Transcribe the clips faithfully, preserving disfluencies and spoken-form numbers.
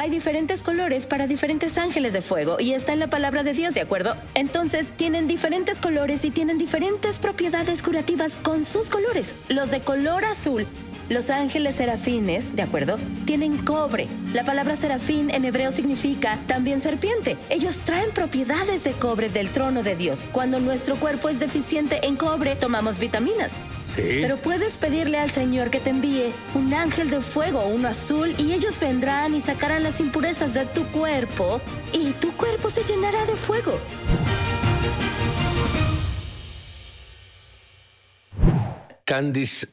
Hay diferentes colores para diferentes ángeles de fuego y está en la palabra de Dios, ¿de acuerdo? Entonces, tienen diferentes colores y tienen diferentes propiedades curativas con sus colores. Los de color azul, los ángeles serafines, ¿de acuerdo?, tienen cobre. La palabra serafín en hebreo significa también serpiente. Ellos traen propiedades de cobre del trono de Dios. Cuando nuestro cuerpo es deficiente en cobre, tomamos vitaminas. Sí. Pero puedes pedirle al Señor que te envíe un ángel de fuego, uno azul, y ellos vendrán y sacarán las impurezas de tu cuerpo, y tu cuerpo se llenará de fuego. Candice,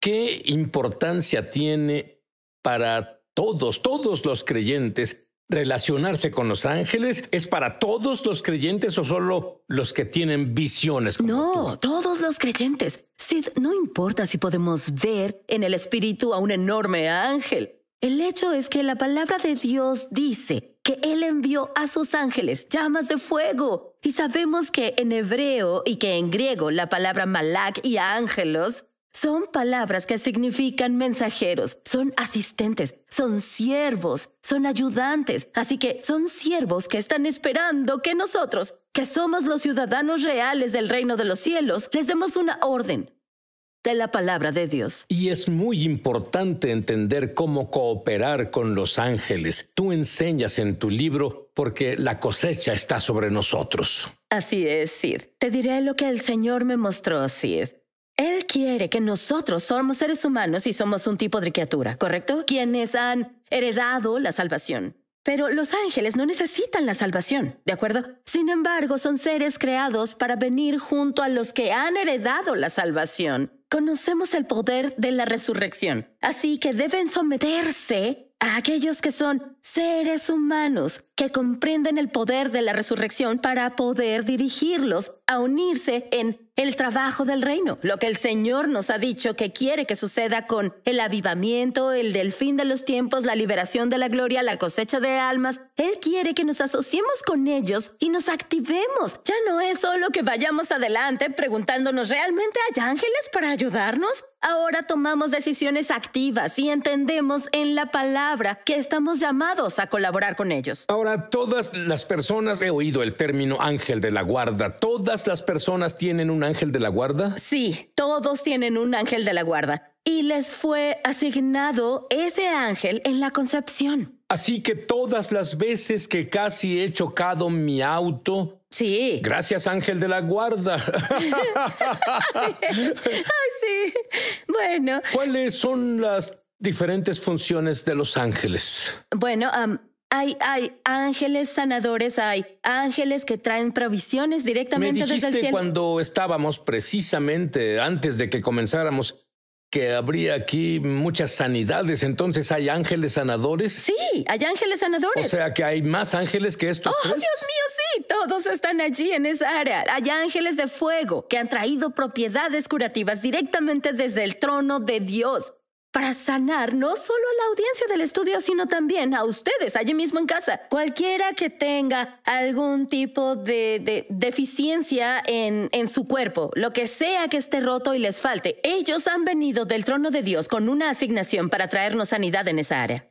¿qué importancia tiene para todos, todos los creyentes relacionarse con los ángeles? ¿Es para todos los creyentes o solo los que tienen visiones como tú? No, todos los creyentes. Sid, no importa si podemos ver en el espíritu a un enorme ángel. El hecho es que la palabra de Dios dice que Él envió a sus ángeles llamas de fuego. Y sabemos que en hebreo y que en griego la palabra malak y ángelos son palabras que significan mensajeros, son asistentes, son siervos, son ayudantes. Así que son siervos que están esperando que nosotros, que somos los ciudadanos reales del reino de los cielos, les demos una orden de la palabra de Dios. Y es muy importante entender cómo cooperar con los ángeles. Tú enseñas en tu libro porque la cosecha está sobre nosotros. Así es, Sid. Te diré lo que el Señor me mostró, Sid. Él quiere que nosotros somos seres humanos y somos un tipo de criatura, ¿correcto? Quienes han heredado la salvación. Pero los ángeles no necesitan la salvación, ¿de acuerdo? Sin embargo, son seres creados para venir junto a los que han heredado la salvación. Conocemos el poder de la resurrección, así que deben someterse a aquellos que son seres humanos, que comprenden el poder de la resurrección para poder dirigirlos a unirse en el trabajo del reino. Lo que el Señor nos ha dicho que quiere que suceda con el avivamiento, el del fin de los tiempos, la liberación de la gloria, la cosecha de almas. Él quiere que nos asociemos con ellos y nos activemos. Ya no es solo que vayamos adelante preguntándonos, ¿realmente hay ángeles para ayudarnos? Ahora tomamos decisiones activas y entendemos en la palabra que estamos llamados a colaborar con ellos. Ahora, todas las personas, he oído el término ángel de la guarda. ¿Todas las personas tienen un ángel de la guarda? Sí, todos tienen un ángel de la guarda. Y les fue asignado ese ángel en la concepción. Así que todas las veces que casi he chocado mi auto... Sí. Gracias, ángel de la guarda. Así es. Ay, sí. Bueno. ¿Cuáles son las diferentes funciones de los ángeles? Bueno, um, hay, hay ángeles sanadores, hay ángeles que traen provisiones directamente desde el cielo. Me dijiste cuando estábamos precisamente antes de que comenzáramos que habría aquí muchas sanidades. Entonces, ¿hay ángeles sanadores? Sí, hay ángeles sanadores. O sea, que hay más ángeles que estos tres. ¡Oh, Dios mío, sí! Todos están allí en esa área. Hay ángeles de fuego que han traído propiedades curativas directamente desde el trono de Dios para sanar no solo a la audiencia del estudio, sino también a ustedes allí mismo en casa. Cualquiera que tenga algún tipo de, de deficiencia en, en su cuerpo, lo que sea que esté roto y les falte, ellos han venido del trono de Dios con una asignación para traernos sanidad en esa área.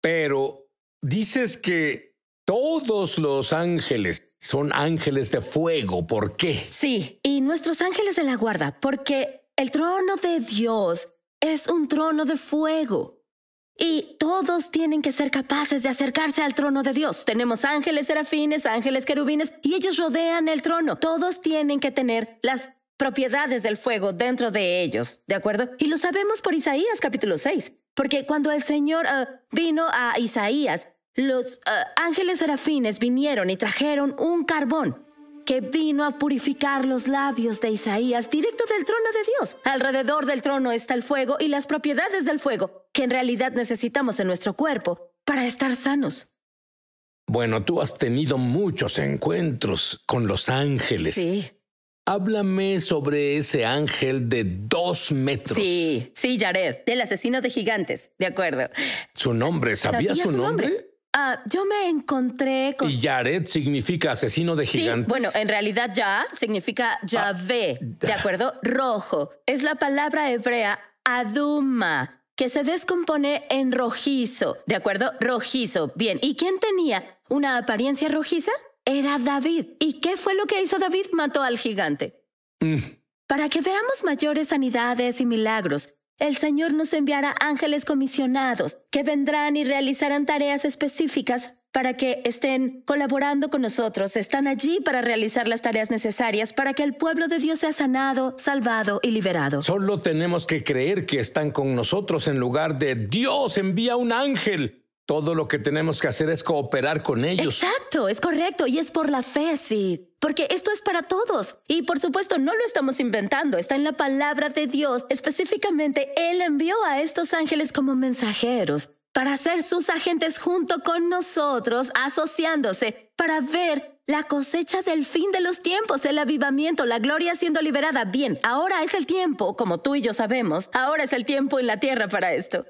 Pero dices que todos los ángeles son ángeles de fuego. ¿Por qué? Sí, y nuestros ángeles de la guarda, porque el trono de Dios es un trono de fuego y todos tienen que ser capaces de acercarse al trono de Dios. Tenemos ángeles serafines, ángeles querubines y ellos rodean el trono. Todos tienen que tener las propiedades del fuego dentro de ellos, ¿de acuerdo? Y lo sabemos por Isaías capítulo seis, porque cuando el Señor uh, vino a Isaías, los uh, ángeles serafines vinieron y trajeron un carbón que vino a purificar los labios de Isaías directo del trono de Dios. Alrededor del trono está el fuego y las propiedades del fuego que en realidad necesitamos en nuestro cuerpo para estar sanos. Bueno, tú has tenido muchos encuentros con los ángeles. Sí. Háblame sobre ese ángel de dos metros. Sí, sí, Jared, el asesino de gigantes, de acuerdo. Su nombre, ¿sabías ¿Sabía su, su nombre? nombre? Uh, yo me encontré con... ¿Y Jared significa asesino de gigantes? Sí, bueno, en realidad ya significa Yahvé, ah, ¿de acuerdo? Rojo. Es la palabra hebrea Aduma, que se descompone en rojizo, ¿de acuerdo? Rojizo, bien. ¿Y quién tenía una apariencia rojiza? Era David. ¿Y qué fue lo que hizo David? Mató al gigante. Mm. Para que veamos mayores sanidades y milagros, el Señor nos enviará ángeles comisionados que vendrán y realizarán tareas específicas para que estén colaborando con nosotros. Están allí para realizar las tareas necesarias para que el pueblo de Dios sea sanado, salvado y liberado. Solo tenemos que creer que están con nosotros en lugar de Dios envía un ángel. Todo lo que tenemos que hacer es cooperar con ellos. Exacto, es correcto. Y es por la fe, sí. Porque esto es para todos. Y por supuesto, no lo estamos inventando. Está en la palabra de Dios. Específicamente, Él envió a estos ángeles como mensajeros para ser sus agentes junto con nosotros, asociándose, para ver la cosecha del fin de los tiempos, el avivamiento, la gloria siendo liberada. Bien, ahora es el tiempo, como tú y yo sabemos. Ahora es el tiempo en la tierra para esto.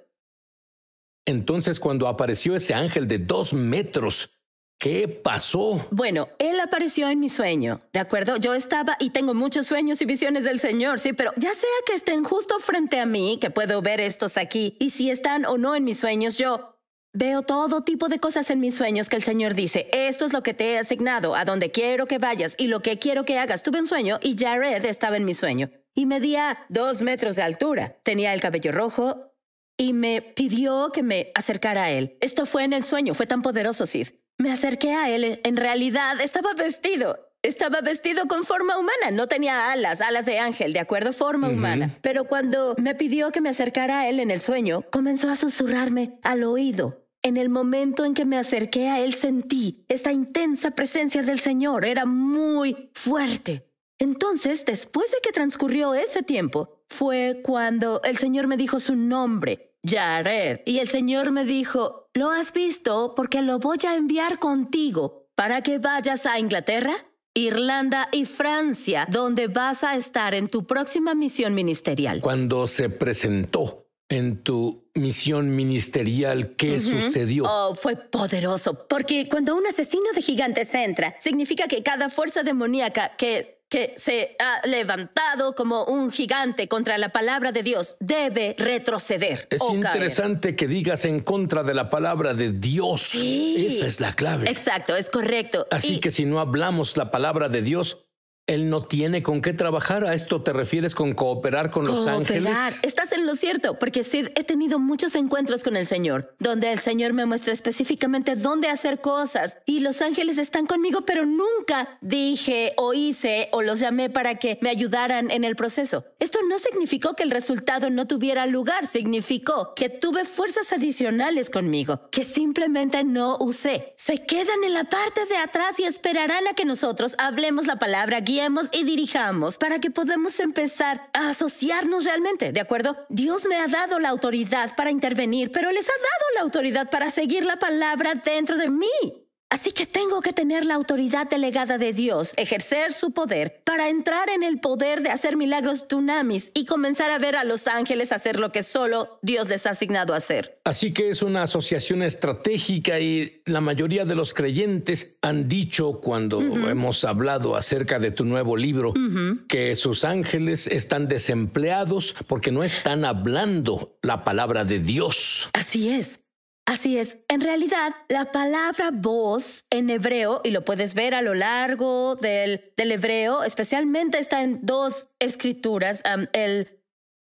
Entonces, cuando apareció ese ángel de dos metros, ¿qué pasó? Bueno, él apareció en mi sueño, ¿de acuerdo? Yo estaba, y tengo muchos sueños y visiones del Señor, sí, pero ya sea que estén justo frente a mí, que puedo ver estos aquí, y si están o no en mis sueños, yo veo todo tipo de cosas en mis sueños que el Señor dice, esto es lo que te he asignado, a donde quiero que vayas y lo que quiero que hagas. Tuve un sueño y Jared estaba en mi sueño y medía dos metros de altura. Tenía el cabello rojo, y me pidió que me acercara a él. Esto fue en el sueño, fue tan poderoso, Sid. Me acerqué a él, en realidad estaba vestido. Estaba vestido con forma humana, no tenía alas, alas de ángel, ¿de acuerdo? Forma uh-huh. humana. Pero cuando me pidió que me acercara a él en el sueño, comenzó a susurrarme al oído. En el momento en que me acerqué a él sentí esta intensa presencia del Señor, era muy fuerte. Entonces, después de que transcurrió ese tiempo, fue cuando el Señor me dijo su nombre, Jared. Y el Señor me dijo, ¿lo has visto? Porque lo voy a enviar contigo para que vayas a Inglaterra, Irlanda y Francia, donde vas a estar en tu próxima misión ministerial. Cuando se presentó en tu misión ministerial, ¿qué uh-huh. sucedió? Oh, fue poderoso, porque cuando un asesino de gigantes entra, significa que cada fuerza demoníaca que... que se ha levantado como un gigante contra la palabra de Dios, debe retroceder. Es interesante que digas en contra de la palabra de Dios. Sí. Esa es la clave. Exacto, es correcto. Así y... que si no hablamos la palabra de Dios, Él no tiene con qué trabajar. ¿A esto te refieres con cooperar con los cooperar. ángeles? Estás en lo cierto, porque Sid, he tenido muchos encuentros con el Señor, donde el Señor me muestra específicamente dónde hacer cosas. Y los ángeles están conmigo, pero nunca dije o hice o los llamé para que me ayudaran en el proceso. Esto no significó que el resultado no tuviera lugar. Significó que tuve fuerzas adicionales conmigo, que simplemente no usé. Se quedan en la parte de atrás y esperarán a que nosotros hablemos la palabra, guía y dirijamos para que podamos empezar a asociarnos realmente, ¿de acuerdo? Dios me ha dado la autoridad para intervenir, pero les ha dado la autoridad para seguir la palabra dentro de mí. Así que tengo que tener la autoridad delegada de Dios, ejercer su poder para entrar en el poder de hacer milagros dunamis y comenzar a ver a los ángeles hacer lo que solo Dios les ha asignado hacer. Así que es una asociación estratégica y la mayoría de los creyentes han dicho cuando uh-huh. hemos hablado acerca de tu nuevo libro uh-huh. que sus ángeles están desempleados porque no están hablando la palabra de Dios. Así es. Así es. En realidad, la palabra voz en hebreo, y lo puedes ver a lo largo del, del hebreo, especialmente está en dos escrituras. Um, el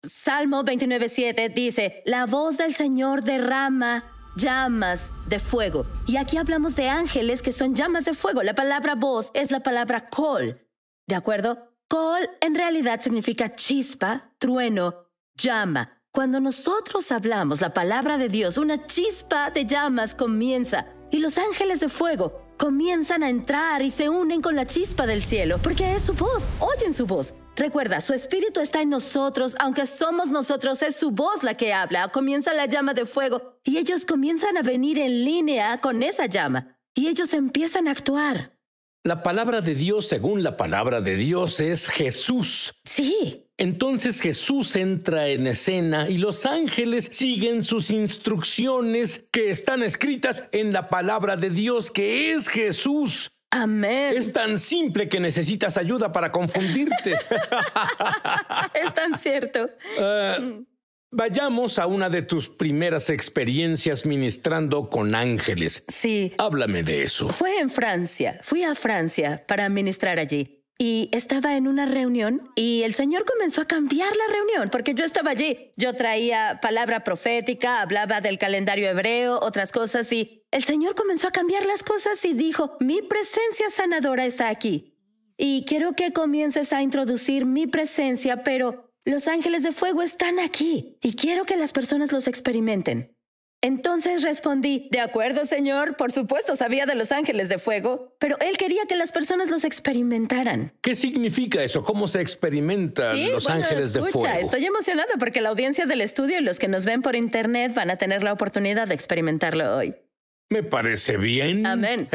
Salmo veintinueve siete dice, la voz del Señor derrama llamas de fuego. Y aquí hablamos de ángeles que son llamas de fuego. La palabra voz es la palabra kol, ¿de acuerdo? Kol en realidad significa chispa, trueno, llama. Cuando nosotros hablamos la palabra de Dios, una chispa de llamas comienza y los ángeles de fuego comienzan a entrar y se unen con la chispa del cielo porque es su voz, oyen su voz. Recuerda, su espíritu está en nosotros, aunque somos nosotros, es su voz la que habla. Comienza la llama de fuego y ellos comienzan a venir en línea con esa llama y ellos empiezan a actuar. La palabra de Dios, según la palabra de Dios, es Jesús. Sí. Entonces Jesús entra en escena y los ángeles siguen sus instrucciones que están escritas en la palabra de Dios, que es Jesús. Amén. Es tan simple que necesitas ayuda para confundirte. Es tan cierto. Uh, Vayamos a una de tus primeras experiencias ministrando con ángeles. Sí. Háblame de eso. Fue en Francia. Fui a Francia para ministrar allí. Y estaba en una reunión y el Señor comenzó a cambiar la reunión porque yo estaba allí. Yo traía palabra profética, hablaba del calendario hebreo, otras cosas, y el Señor comenzó a cambiar las cosas y dijo, mi presencia sanadora está aquí. Y quiero que comiences a introducir mi presencia, pero... los ángeles de fuego están aquí y quiero que las personas los experimenten. Entonces respondí, de acuerdo, Señor, por supuesto sabía de los ángeles de fuego, pero Él quería que las personas los experimentaran. ¿Qué significa eso? ¿Cómo se experimentan sí, los bueno, ángeles escucha, de fuego? Estoy emocionada porque la audiencia del estudio y los que nos ven por internet van a tener la oportunidad de experimentarlo hoy. Me parece bien. Amén.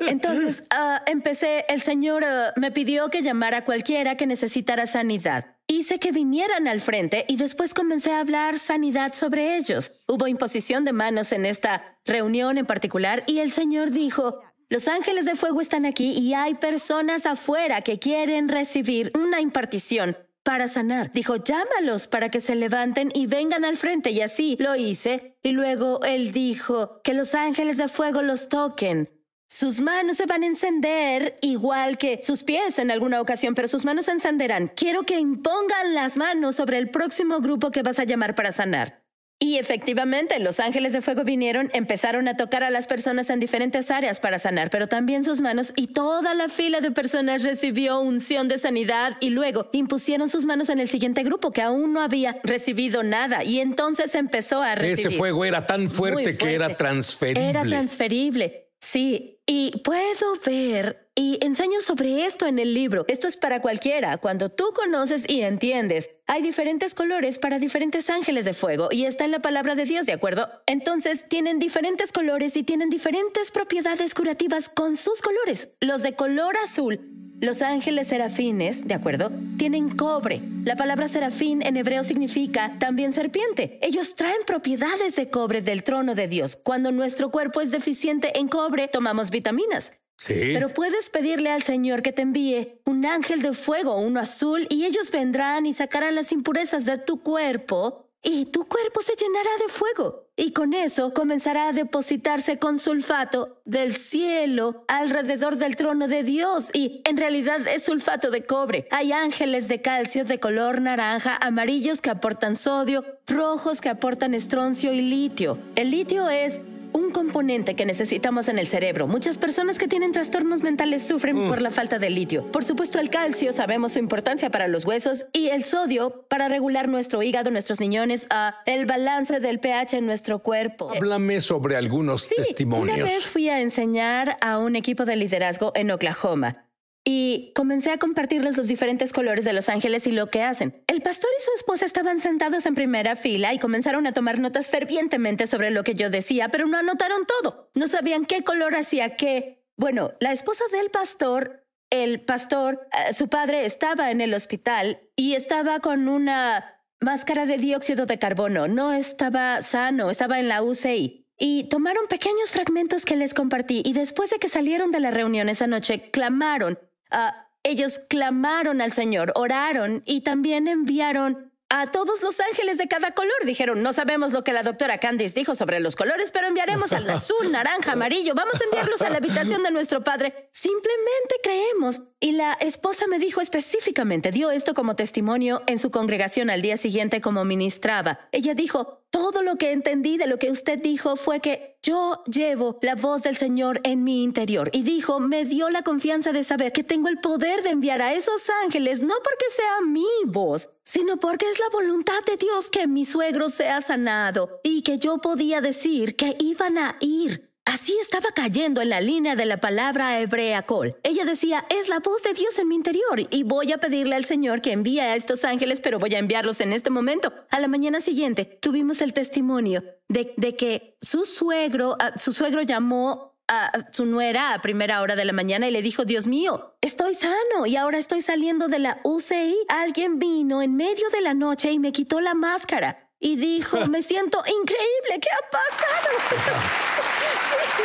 Entonces uh, empecé, el Señor uh, me pidió que llamara a cualquiera que necesitara sanidad. Hice que vinieran al frente y después comencé a hablar sanidad sobre ellos. Hubo imposición de manos en esta reunión en particular y el Señor dijo, los ángeles de fuego están aquí y hay personas afuera que quieren recibir una impartición para sanar. Dijo, llámalos para que se levanten y vengan al frente, y así lo hice. Y luego Él dijo que los ángeles de fuego los toquen. Sus manos se van a encender, igual que sus pies en alguna ocasión, pero sus manos se encenderán. Quiero que impongan las manos sobre el próximo grupo que vas a llamar para sanar. Y efectivamente, los ángeles de fuego vinieron, empezaron a tocar a las personas en diferentes áreas para sanar, pero también sus manos, y toda la fila de personas recibió unción de sanidad, y luego impusieron sus manos en el siguiente grupo, que aún no había recibido nada, y entonces empezó a recibir. Ese fuego era tan fuerte, fuerte. que era transferible. Era transferible. Sí, y puedo ver, y enseño sobre esto en el libro. Esto es para cualquiera. Cuando tú conoces y entiendes, hay diferentes colores para diferentes ángeles de fuego, y está en la palabra de Dios, ¿de acuerdo? Entonces, tienen diferentes colores y tienen diferentes propiedades curativas con sus colores. Los de color azul, los ángeles serafines, ¿de acuerdo? Tienen cobre. La palabra serafín en hebreo significa también serpiente. Ellos traen propiedades de cobre del trono de Dios. Cuando nuestro cuerpo es deficiente en cobre, tomamos vitaminas. Sí. Pero puedes pedirle al Señor que te envíe un ángel de fuego, uno azul, y ellos vendrán y sacarán las impurezas de tu cuerpo, y tu cuerpo se llenará de fuego. Y con eso comenzará a depositarse con sulfato del cielo alrededor del trono de Dios. Y en realidad es sulfato de cobre. Hay ángeles de calcio de color naranja, amarillos que aportan sodio, rojos que aportan estroncio y litio. El litio es un componente que necesitamos en el cerebro. Muchas personas que tienen trastornos mentales sufren mm. por la falta de litio. Por supuesto, el calcio, sabemos su importancia para los huesos, y el sodio para regular nuestro hígado, nuestros riñones, uh, el balance del pH en nuestro cuerpo. Háblame sobre algunos sí, testimonios. Una vez fui a enseñar a un equipo de liderazgo en Oklahoma. Y comencé a compartirles los diferentes colores de los ángeles y lo que hacen. El pastor y su esposa estaban sentados en primera fila y comenzaron a tomar notas fervientemente sobre lo que yo decía, pero no anotaron todo. No sabían qué color hacía qué. Bueno, la esposa del pastor, el pastor, eh, su padre estaba en el hospital y estaba con una máscara de dióxido de carbono. No estaba sano, estaba en la U C I. Y tomaron pequeños fragmentos que les compartí. Y después de que salieron de la reunión esa noche, clamaron. Uh, ellos clamaron al Señor, oraron y también enviaron a todos los ángeles de cada color. Dijeron, no sabemos lo que la doctora Candice dijo sobre los colores, pero enviaremos al azul, naranja, amarillo. Vamos a enviarlos a la habitación de nuestro padre. Simplemente creemos. Y la esposa me dijo específicamente, dio esto como testimonio en su congregación al día siguiente como ministraba. Ella dijo, todo lo que entendí de lo que usted dijo fue que yo llevo la voz del Señor en mi interior. Y dijo, me dio la confianza de saber que tengo el poder de enviar a esos ángeles, no porque sea mi voz, sino porque es la voluntad de Dios que mi suegro sea sanado y que yo podía decir que iban a ir. Así estaba cayendo en la línea de la palabra hebrea kol. Ella decía, es la voz de Dios en mi interior y voy a pedirle al Señor que envíe a estos ángeles, pero voy a enviarlos en este momento. A la mañana siguiente tuvimos el testimonio de, de que su suegro, uh, su suegro llamó a su nuera a primera hora de la mañana y le dijo, Dios mío, estoy sano y ahora estoy saliendo de la U C I. Alguien vino en medio de la noche y me quitó la máscara y dijo, me siento increíble, ¿qué ha pasado?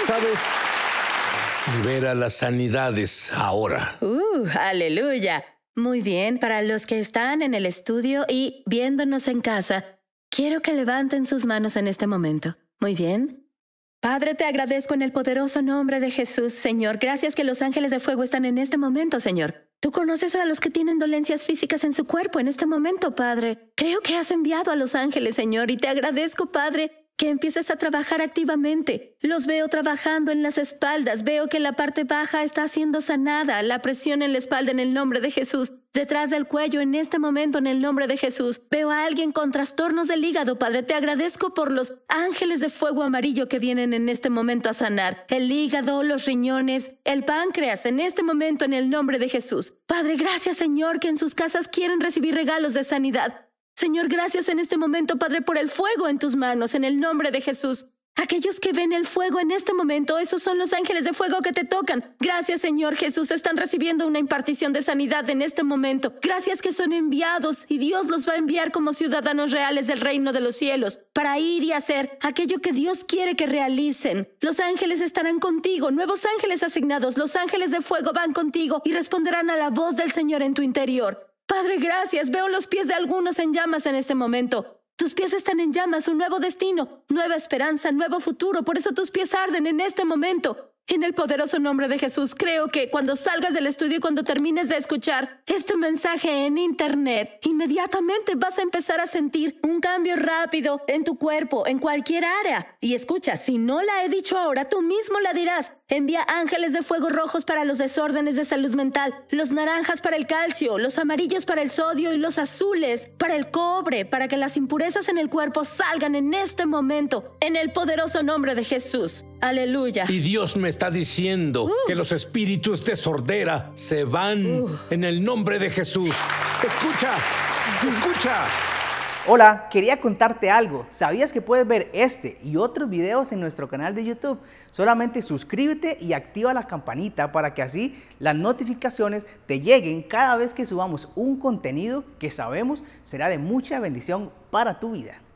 ¿Sabes? Libera las sanidades ahora. ¡Uh, aleluya! Muy bien, para los que están en el estudio y viéndonos en casa, Quiero que levanten sus manos en este momento. Muy bien. Padre, te agradezco en el poderoso nombre de Jesús, Señor. Gracias que los ángeles de fuego están en este momento, Señor. Tú conoces a los que tienen dolencias físicas en su cuerpo en este momento, Padre. Creo que has enviado a los ángeles, Señor, y te agradezco, Padre, que empieces a trabajar activamente. Los veo trabajando en las espaldas. Veo que la parte baja está siendo sanada. La presión en la espalda en el nombre de Jesús. Detrás del cuello en este momento en el nombre de Jesús. Veo a alguien con trastornos del hígado, Padre. Te agradezco por los ángeles de fuego amarillo que vienen en este momento a sanar. El hígado, los riñones, el páncreas en este momento en el nombre de Jesús. Padre, gracias, Señor, que en sus casas quieren recibir regalos de sanidad. Señor, gracias en este momento, Padre, por el fuego en tus manos, en el nombre de Jesús. Aquellos que ven el fuego en este momento, esos son los ángeles de fuego que te tocan. Gracias, Señor Jesús, están recibiendo una impartición de sanidad en este momento. Gracias que son enviados y Dios los va a enviar como ciudadanos reales del reino de los cielos para ir y hacer aquello que Dios quiere que realicen. Los ángeles estarán contigo, nuevos ángeles asignados, los ángeles de fuego van contigo y responderán a la voz del Señor en tu interior. Padre, gracias. Veo los pies de algunos en llamas en este momento. Tus pies están en llamas, un nuevo destino, nueva esperanza, nuevo futuro. Por eso tus pies arden en este momento. En el poderoso nombre de Jesús, creo que cuando salgas del estudio y cuando termines de escuchar este mensaje en internet, inmediatamente vas a empezar a sentir un cambio rápido en tu cuerpo, en cualquier área. Y escucha, si no la he dicho ahora, tú mismo la dirás. Envía ángeles de fuego rojos para los desórdenes de salud mental, los naranjas para el calcio, los amarillos para el sodio y los azules para el cobre, para que las impurezas en el cuerpo salgan en este momento, en el poderoso nombre de Jesús. Aleluya. Y Dios me está diciendo uh. que los espíritus de sordera se van uh. en el nombre de Jesús. Escucha, escucha. Hola, quería contarte algo. ¿Sabías que puedes ver este y otros videos en nuestro canal de YouTube? Solamente suscríbete y activa la campanita para que así las notificaciones te lleguen cada vez que subamos un contenido que sabemos será de mucha bendición para tu vida.